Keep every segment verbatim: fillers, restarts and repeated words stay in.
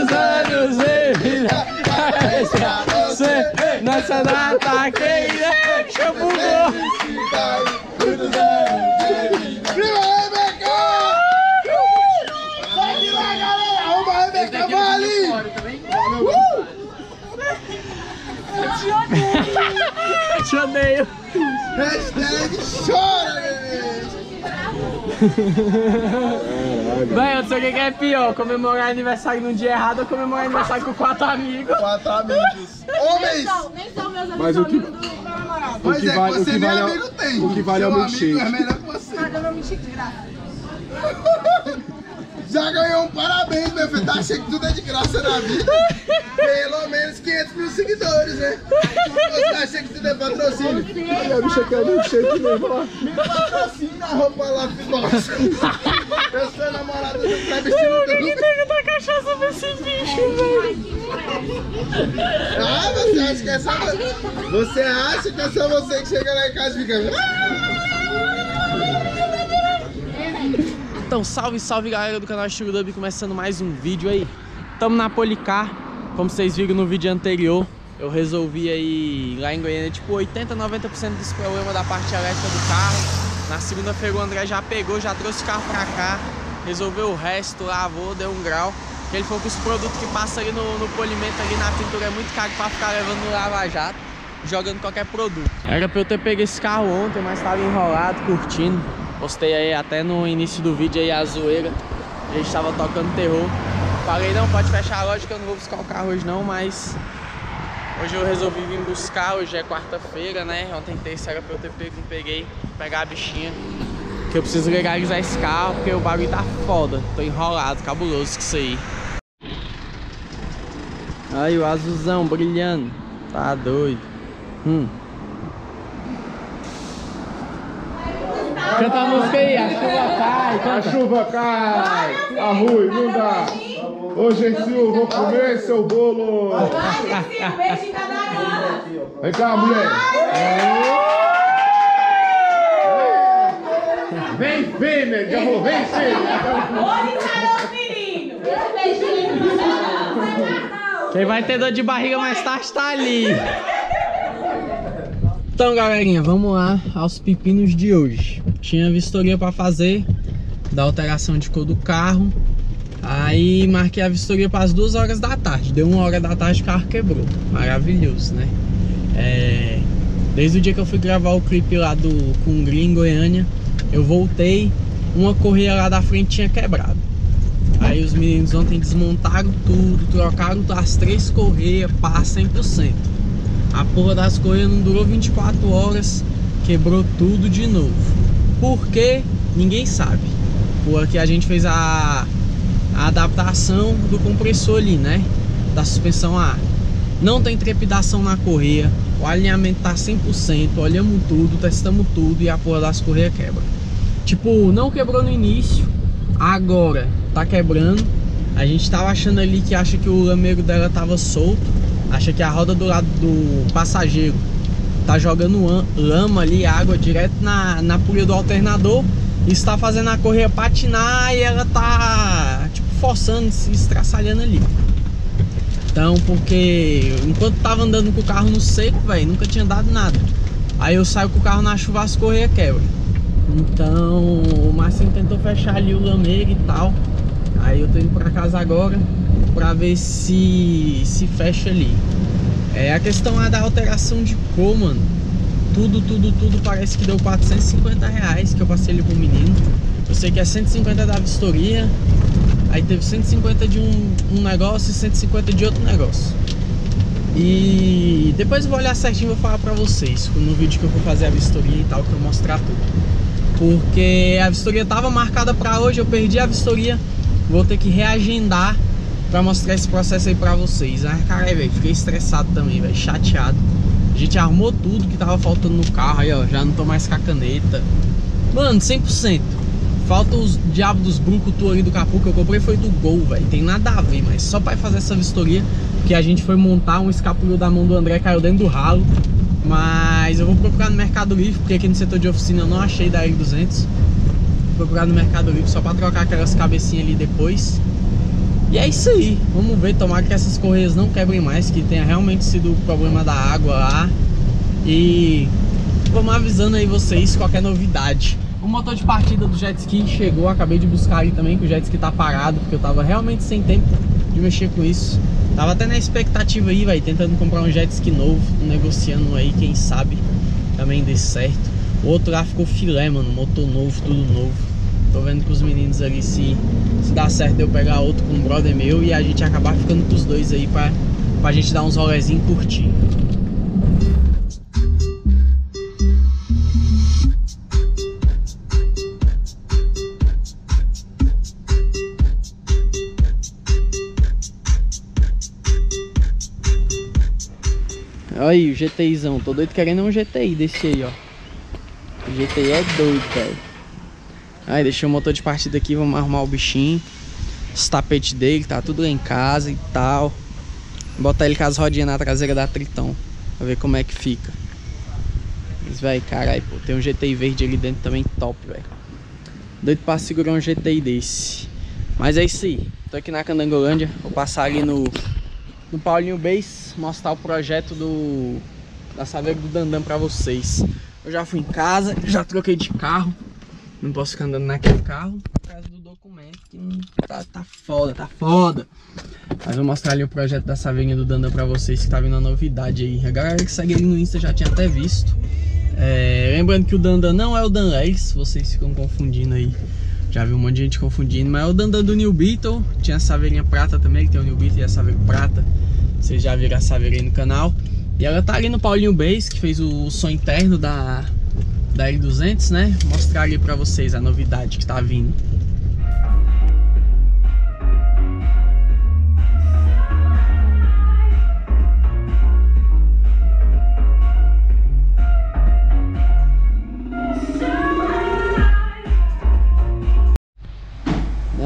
muitos anos e vida. Você, nessa data, quem é que chama o Gol? Muitos anos e vida. Prima Rebeca! Sai de lá, galera! Arruma a Rebeca, vai ali! Eu te odeio! Eu te odeio! Hashtag chora, bebê! Bem, eu não sei o que é pior, comemorar aniversário num dia errado ou comemorar aniversário com quatro amigos. Quatro amigos. Homens! Nem são, nem são meus amigos, são amigos do meu namorado. Mas é que você nem amigo tem. O que vale é o milkshake. É melhor que você. Mas eu não me cheque de graça. Já ganhou um parabéns, meu filho. Tá achando que tudo é de graça na vida. Pelo menos quinhentos mil seguidores, né? Você tá achando que tudo é patrocínio? Olha, bicho, aqui é milkshake mesmo, ó. Me patrocina a roupa lá, filho. Eu sou namorada do Cleber. O que que tem que dar cachaça pra esse bicho, velho? Ah, você acha que é só você? Você acha que é só você que chega lá em casa e fica. Então, salve, salve galera do canal Estilo Dub, começando mais um vídeo aí. Estamos na Policar, como vocês viram no vídeo anterior. Eu resolvi aí, lá em Goiânia, tipo oitenta, noventa por cento dos problemas da parte elétrica do carro. Na segunda-feira o André já pegou, já trouxe o carro pra cá, resolveu o resto, lavou, deu um grau. Ele falou que os produtos que passam ali no, no polimento, ali na pintura, é muito caro pra ficar levando no Lava Jato, jogando qualquer produto. Era pra eu ter pego esse carro ontem, mas tava enrolado, curtindo. Postei aí até no início do vídeo aí a zoeira, a gente tava tocando terror. Falei, não, pode fechar a loja que eu não vou buscar o carro hoje não, mas... Hoje eu resolvi vir buscar, hoje é quarta-feira, né? Ontem terça era pra eu ter pego, não peguei. Vou pegar a bichinha, que eu preciso legalizar esse carro, porque o barulho tá foda. Tô enrolado, cabuloso com isso aí. Aí o azulzão brilhando. Tá doido. Hum. Canta a música aí, a chuva cai. Canta. A chuva cai, arrui, não dá. Ô, Gensil, vou comer seu bolo. Vai, Gensil, beijo em cada hora. Vem cá, mulher. Vem, filha. Já vou, vem, filha. Olha, encarou o menino. Quem vai ter dor de barriga mais tarde tá ali. Então, galerinha, vamos lá aos pepinos de hoje. Tinha vistoria pra fazer, da alteração de cor do carro. Aí marquei a vistoria para as duas horas da tarde. Deu uma hora da tarde, o carro quebrou. Maravilhoso, né? É... Desde o dia que eu fui gravar o clipe lá do com Green em Goiânia, eu voltei, uma correia lá da frente tinha quebrado. Aí os meninos ontem desmontaram tudo, trocaram as três correias, pá, cem por cento. A porra das correias não durou vinte e quatro horas, quebrou tudo de novo. Por quê? Ninguém sabe. Porque a gente fez a... a adaptação do compressor ali, né? Da suspensão a ar. Não tem trepidação na correia. O alinhamento tá cem por cento. Olhamos tudo, testamos tudo e a porra das correias quebra. Tipo, não quebrou no início, agora tá quebrando. A gente tava achando ali que acha que o lameiro dela tava solto. Acha que a roda do lado do passageiro tá jogando lama ali, água direto na, na pulha do alternador. Isso tá fazendo a correia patinar e ela tá tipo forçando, se estraçalhando ali. Então, porque enquanto tava andando com o carro no seco, velho, nunca tinha dado nada. Aí eu saio com o carro na chuva, as correias quebram. Então o Márcio tentou fechar ali o lameiro e tal. Aí eu tô indo pra casa agora pra ver se se fecha ali. É a questão é da alteração de cor, mano. Tudo, tudo, tudo parece que deu quatrocentos e cinquenta reais que eu passei ali pro menino. Eu sei que é cento e cinquenta da vistoria. Aí teve cento e cinquenta de um, um negócio e cento e cinquenta de outro negócio. E depois eu vou olhar certinho e vou falar pra vocês no vídeo que eu vou fazer a vistoria e tal, que eu mostrar tudo. Porque a vistoria tava marcada pra hoje, eu perdi a vistoria. Vou ter que reagendar pra mostrar esse processo aí pra vocês. Ah, caralho, velho, fiquei estressado também, velho, chateado. A gente arrumou tudo que tava faltando no carro. Aí, ó, já não tô mais com a caneta. Mano, cem por cento. Falta os diabos dos brucutu ali do capô que eu comprei, foi do Gol, velho. Tem nada a ver, mas só pra fazer essa vistoria que a gente foi montar um escapulho da mão do André, caiu dentro do ralo. Mas eu vou procurar no Mercado Livre, porque aqui no setor de oficina eu não achei da L duzentos. Vou procurar no Mercado Livre só pra trocar aquelas cabecinhas ali depois. E é isso aí, vamos ver, tomara que essas correias não quebrem mais, que tenha realmente sido o problema da água lá. E vamos avisando aí vocês qualquer novidade. O motor de partida do jet ski chegou, acabei de buscar aí também, que o jet ski tá parado, porque eu tava realmente sem tempo de mexer com isso. Tava até na expectativa aí, velho, tentando comprar um jet ski novo, negociando aí, quem sabe também dê certo. O outro lá ficou filé, mano, motor novo, tudo novo. Tô vendo com os meninos ali se, se dá certo eu pegar outro com um brother meu e a gente acabar ficando com os dois aí pra, pra gente dar uns rolezinhos e curtir. Olha aí o GTIzão, tô doido querendo um G T I desse aí, ó. O G T I é doido, velho. Aí deixei o motor de partida aqui, vamos arrumar o bichinho. Esse tapete dele, tá tudo lá em casa e tal. Botar ele com as rodinhas na traseira da Triton, pra ver como é que fica. Mas, velho, caralho, pô, tem um G T I verde ali dentro também, top, velho. Doido pra segurar um G T I desse. Mas é isso aí, tô aqui na Candangolândia, vou passar ali no... no Paulinho Base, mostrar o projeto do da Saveiro do Dandan pra vocês. Eu já fui em casa, já troquei de carro. Não posso ficar andando naquele carro por causa do documento, que não, tá, tá foda, tá foda. Mas vou mostrar ali o projeto da Saveirinha do Dandan pra vocês, que tá vindo a novidade aí. A galera que segue ele no Insta já tinha até visto. É, lembrando que o Dandan não é o Danlex, vocês ficam confundindo aí. Já vi um monte de gente confundindo, mas é o Dandan do New Beetle. Tinha a saveirinha prata também, que tem o New Beetle e a saveira prata. Vocês já viram a saveira aí no canal. E ela tá ali no Paulinho Base, que fez o som interno da, da L duzentos, né? Vou mostrar ali pra vocês a novidade que tá vindo.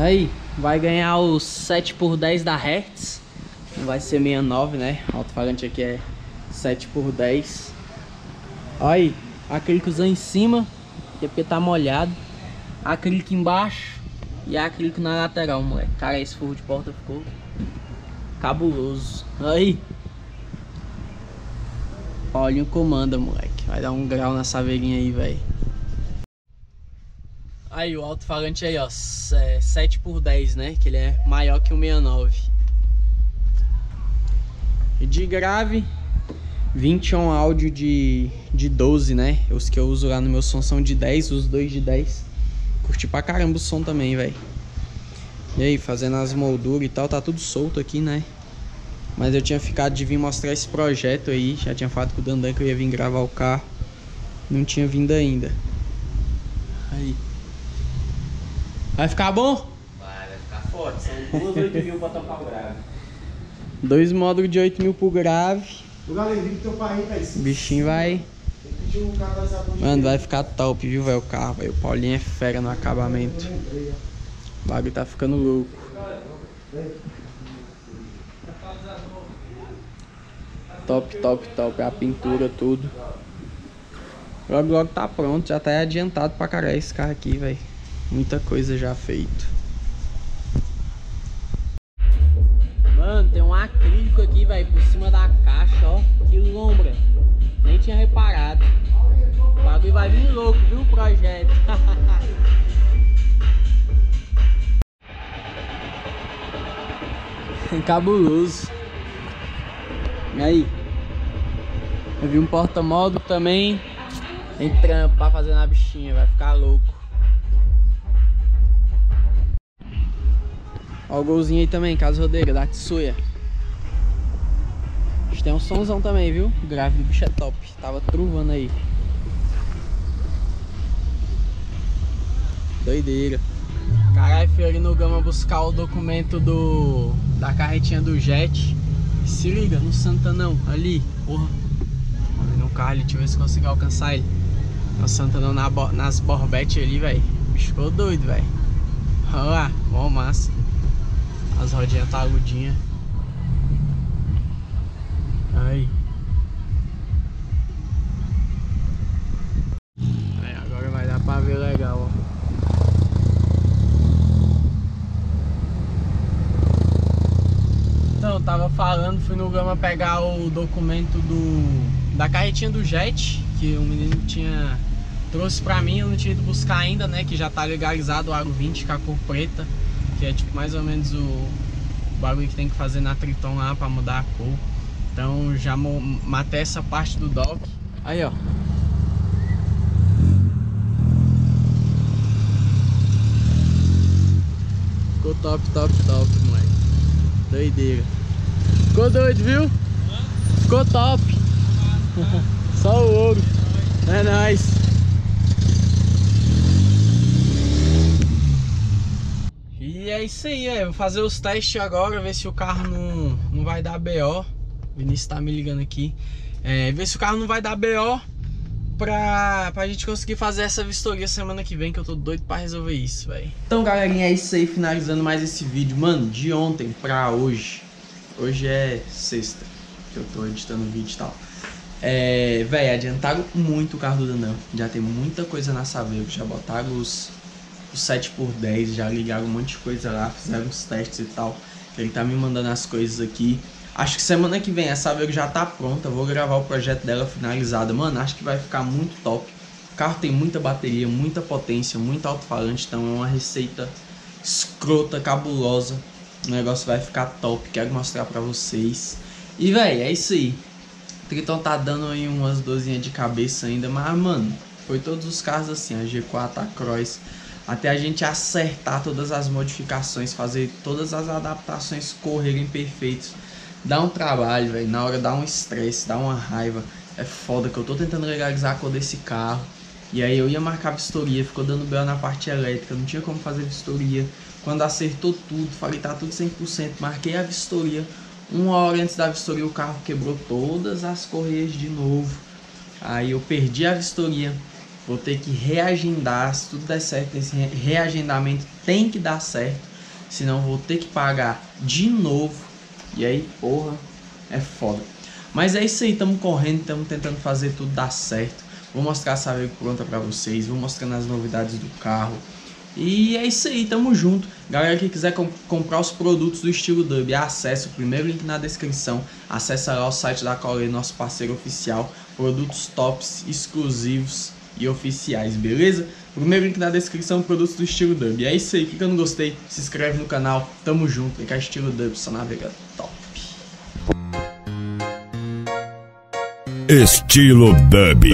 Aí, vai ganhar o sete por dez da Hertz. Não vai ser sessenta e nove, né? O alto-falante aqui é sete por dez. Olha aí, acrílicozão em cima, que é porque tá molhado. Acrílico embaixo e acrílico na lateral, moleque. Cara, esse forro de porta ficou cabuloso. Aí, olha o comanda, moleque. Vai dar um grau na saveirinha aí, velho. Aí o alto-falante aí, ó, é sete por dez, né? Que ele é maior que o sessenta e nove. E de grave, vinte on áudio de, de doze, né? Os que eu uso lá no meu som são de dez, os dois de dez. Curti pra caramba o som também, velho. E aí, fazendo as molduras e tal, tá tudo solto aqui, né? Mas eu tinha ficado de vir mostrar esse projeto aí. Já tinha falado com o Dandan que eu ia vir gravar o carro. Não tinha vindo ainda. Aí... vai ficar bom? Vai, vai ficar forte. São duas oito mil pra tampar o grave. Dois módulos de oito mil pro grave. O galerinho do teu pai aí, velho. O bichinho vai... mano, vai ficar top, viu, velho, o carro, velho. O Paulinho é fera no acabamento. O bagulho tá ficando louco. Top, top, top. A pintura, tudo. Logo, logo tá pronto. Já tá adiantado pra caralho esse carro aqui, velho. Muita coisa já feito. Mano, tem um acrílico aqui, velho, por cima da caixa, ó. Que lombra. Nem tinha reparado. O bagulho vai vir louco, viu, o projeto? Cabuloso. E aí? Eu vi um porta-módulo também. Tem trampo pra fazer na bichinha, vai ficar louco. Ó o golzinho aí também, casa rodeira, da Tsuya. A gente tem um somzão também, viu? O grave do bicho é top. Tava truvando aí. Doideira. Caralho, fui ali no Gama buscar o documento do da carretinha do Jet. Se liga, no Santanão, ali. Porra. No carro ali, deixa eu ver se consigo alcançar ele. No Santanão, na bo... nas borbetes ali, velho. O bicho ficou doido, velho. Olha lá, bom massa. As rodinhas tá agudinha. Aí. Aí, agora vai dar pra ver legal, ó. eu tava falando, fui no Gama pegar o documento do, da carretinha do Jet, que o menino tinha trouxe pra mim, eu não tinha ido buscar ainda, né, que já tá legalizado o Aro vinte com a cor preta, que é tipo mais ou menos o, o bagulho que tem que fazer na Triton lá pra mudar a cor. Então já matei essa parte do dock. Aí, ó. Ficou top, top, top, moleque. Doideira. Ficou doido, viu? Ficou top. Só o ouro. É nóis. E é isso aí, é. Vou fazer os testes agora, ver se o carro não, não vai dar B O. O Vinícius tá me ligando aqui. É, ver se o carro não vai dar B O pra, pra gente conseguir fazer essa vistoria semana que vem, que eu tô doido pra resolver isso, velho. Então, galerinha, é isso aí, finalizando mais esse vídeo. Mano, de ontem pra hoje, hoje é sexta, que eu tô editando o vídeo e tal. É, velho, adiantaram muito o carro do Dandan. Já tem muita coisa na Saveiro, já botaram os, os sete por dez, já ligaram um monte de coisa lá, fizeram os testes e tal. Ele tá me mandando as coisas aqui. Acho que semana que vem a Saveiro já tá pronta, eu vou gravar o projeto dela finalizada. Mano, acho que vai ficar muito top. O carro tem muita bateria, muita potência, muito alto-falante, então é uma receita escrota, cabulosa. O negócio vai ficar top, quero mostrar pra vocês. E, véi, é isso aí. O Triton tá dando aí umas dorzinhas de cabeça ainda, mas, mano, foi todos os carros assim, a G quatro, a Cross, até a gente acertar todas as modificações, fazer todas as adaptações correrem perfeitos. Dá um trabalho, velho, na hora dá um estresse, dá uma raiva. É foda que eu tô tentando legalizar a cor desse carro. E aí eu ia marcar a vistoria, ficou dando B O na parte elétrica, não tinha como fazer vistoria. Quando acertou tudo, falei, tá tudo cem por cento, marquei a vistoria. Uma hora antes da vistoria o carro quebrou todas as correias de novo. Aí eu perdi a vistoria, vou ter que reagendar, se tudo der certo, esse reagendamento tem que dar certo. Senão vou ter que pagar de novo. E aí, porra, é foda. Mas é isso aí, tamo correndo, tamo tentando fazer tudo dar certo. Vou mostrar a Saveiro pronta pra vocês, vou mostrando as novidades do carro. E é isso aí, tamo junto. Galera que quiser comp comprar os produtos do Estilo Dub, acessa o primeiro link na descrição. Acessa lá o site da Colê, nosso parceiro oficial. Produtos tops, exclusivos e oficiais, beleza? Primeiro link na descrição, produtos do Estilo Dub. E é isso aí, clica no gostei, se inscreve no canal, tamo junto, é que é Estilo Dub, só navega top. Estilo Dub.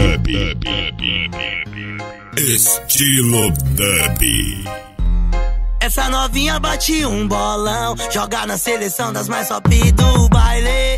Estilo Dub. Essa novinha bate um bolão, joga na seleção das mais top do baile.